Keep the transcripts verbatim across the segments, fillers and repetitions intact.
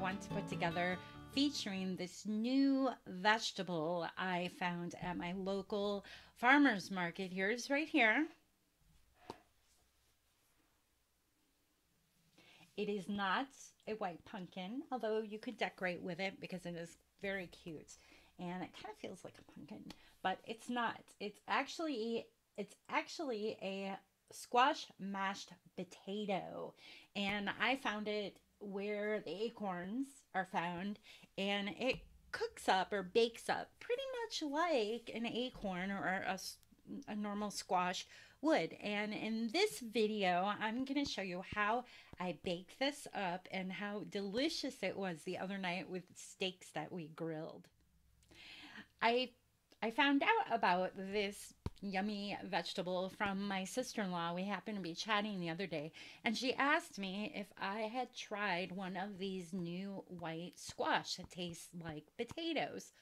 want to put together featuring this new vegetable I found at my local farmer's market. Here's right here. It is not a white pumpkin, although you could decorate with it because it is very cute. And it kind of feels like a pumpkin, but it's not. It's actually it's actually a squash mashed potato. And I found it where the acorns are found, and it cooks up or bakes up pretty much like an acorn or a, a normal squash would. And in this video, I'm going to show you how I baked this up and how delicious it was the other night with steaks that we grilled. I I found out about this yummy vegetable from my sister-in-law. We happened to be chatting the other day, and she asked me if I had tried one of these new white squash that tastes like potatoes.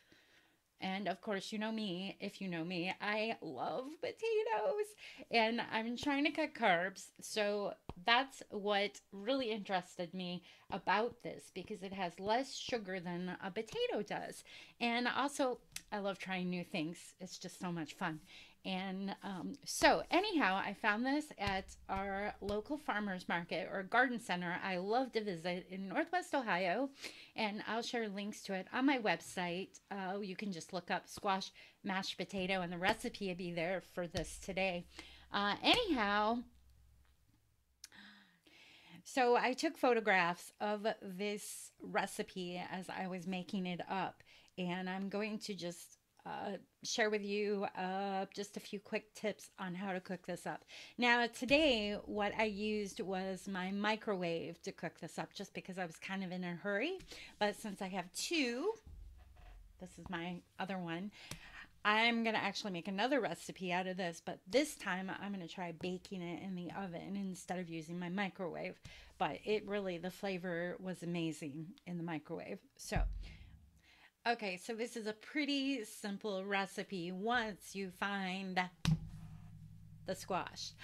And of course, you know me, if you know me, I love potatoes, and I'm trying to cut carbs. So that's what really interested me about this, because it has less sugar than a potato does. And also, I love trying new things. It's just so much fun. And um, so anyhow, I found this at our local farmer's market or garden center I love to visit in Northwest Ohio, and I'll share links to it on my website. Uh, you can just look up squash mashed potato and the recipe will be there for this today. Uh, anyhow, so I took photographs of this recipe as I was making it up, and I'm going to just Uh, share with you uh, just a few quick tips on how to cook this up. Now today what I used was my microwave to cook this up, just because I was kind of in a hurry. But since I have two, this is my other one, I'm gonna actually make another recipe out of this, but this time I'm gonna try baking it in the oven instead of using my microwave. But it really, the flavor was amazing in the microwave. So okay, so this is a pretty simple recipe once you find the squash.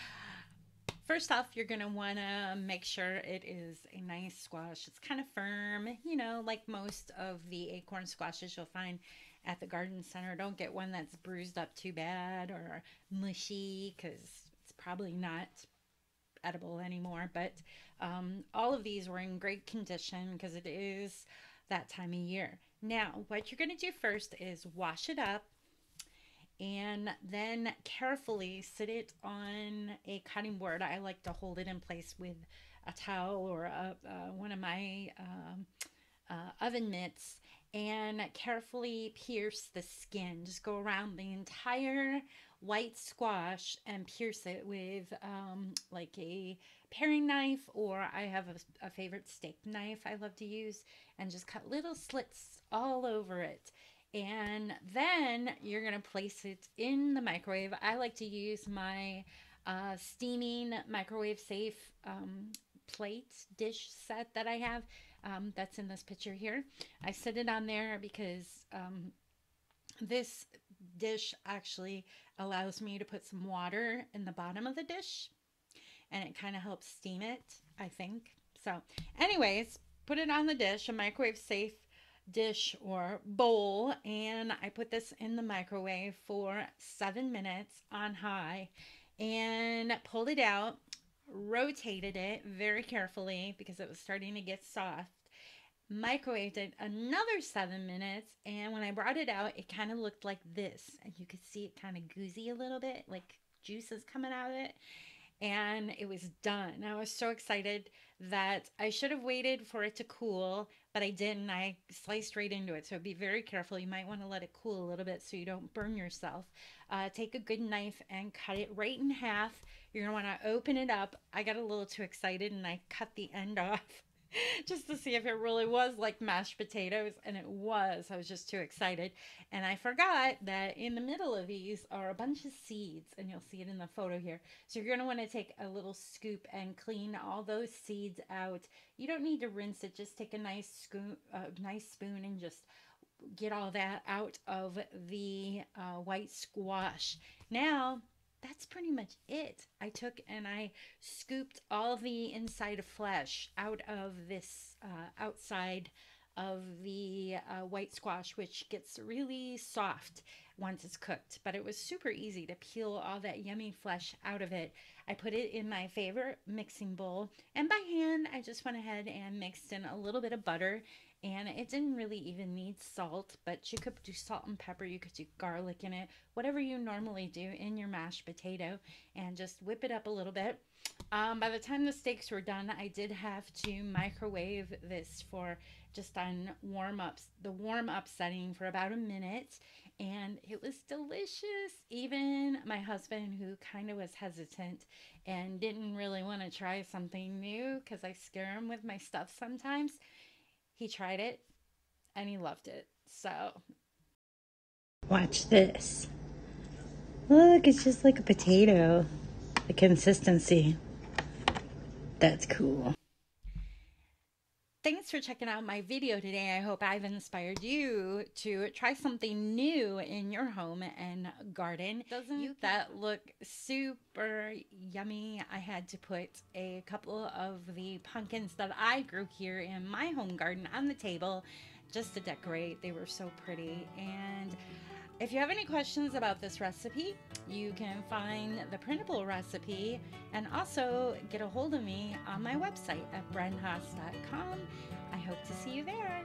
First off, you're going to want to make sure it is a nice squash. It's kind of firm, you know, like most of the acorn squashes you'll find at the garden center. Don't get one that's bruised up too bad or mushy, because it's probably not edible anymore. But um, all of these were in great condition because it is that time of year. Now, what you're going to do first is wash it up and then carefully sit it on a cutting board. I like to hold it in place with a towel or a, uh, one of my um, uh, oven mitts, and carefully pierce the skin. Just go around the entire white squash and pierce it with um, like a paring knife, or I have a, a favorite steak knife I love to use, and just cut little slits all over it. And then you're going to place it in the microwave. I like to use my uh, steaming microwave safe um, plate dish set that I have um, that's in this picture here. I set it on there because um, this dish actually allows me to put some water in the bottom of the dish, and it kind of helps steam it, I think. So anyways, put it on the dish, a microwave safe dish or bowl, and I put this in the microwave for seven minutes on high, and pulled it out, rotated it very carefully because it was starting to get soft, microwaved it another seven minutes, and when I brought it out, it kind of looked like this, and you could see it kind of goozy a little bit, like juices coming out of it. And it was done. I was so excited that I should have waited for it to cool, but I didn't. I sliced right into it. So be very careful. You might want to let it cool a little bit so you don't burn yourself. Uh, take a good knife and cut it right in half. You're going to want to open it up. I got a little too excited and I cut the end off just to see if it really was like mashed potatoes, and it was. I was just too excited, and I forgot that in the middle of these are a bunch of seeds, and you'll see it in the photo here. So you're going to want to take a little scoop and clean all those seeds out. You don't need to rinse it. Just take a nice scoop, uh, nice spoon, and just get all that out of the uh, white squash. Now that's pretty much it. I took and I scooped all the inside of flesh out of this uh, outside of the uh, white squash, which gets really soft once it's cooked, but it was super easy to peel all that yummy flesh out of it. I put it in my favorite mixing bowl, and by hand I just went ahead and mixed in a little bit of butter, and it didn't really even need salt, but you could do salt and pepper, you could do garlic in it, whatever you normally do in your mashed potato, and just whip it up a little bit. Um, by the time the steaks were done, I did have to microwave this for just on warm-ups, the warm-up setting for about a minute, and it was delicious. Even my husband, who kind of was hesitant and didn't really want to try something new because I scare him with my stuff sometimes, he tried it and he loved it. So watch this. Look, it's just like a potato. The consistency. That's cool. Thanks for checking out my video today. I hope I've inspired you to try something new in your home and garden. Doesn't that look super yummy? I had to put a couple of the pumpkins that I grew here in my home garden on the table just to decorate. They were so pretty. And if you have any questions about this recipe, you can find the printable recipe and also get a hold of me on my website at brenhaas dot com. I hope to see you there.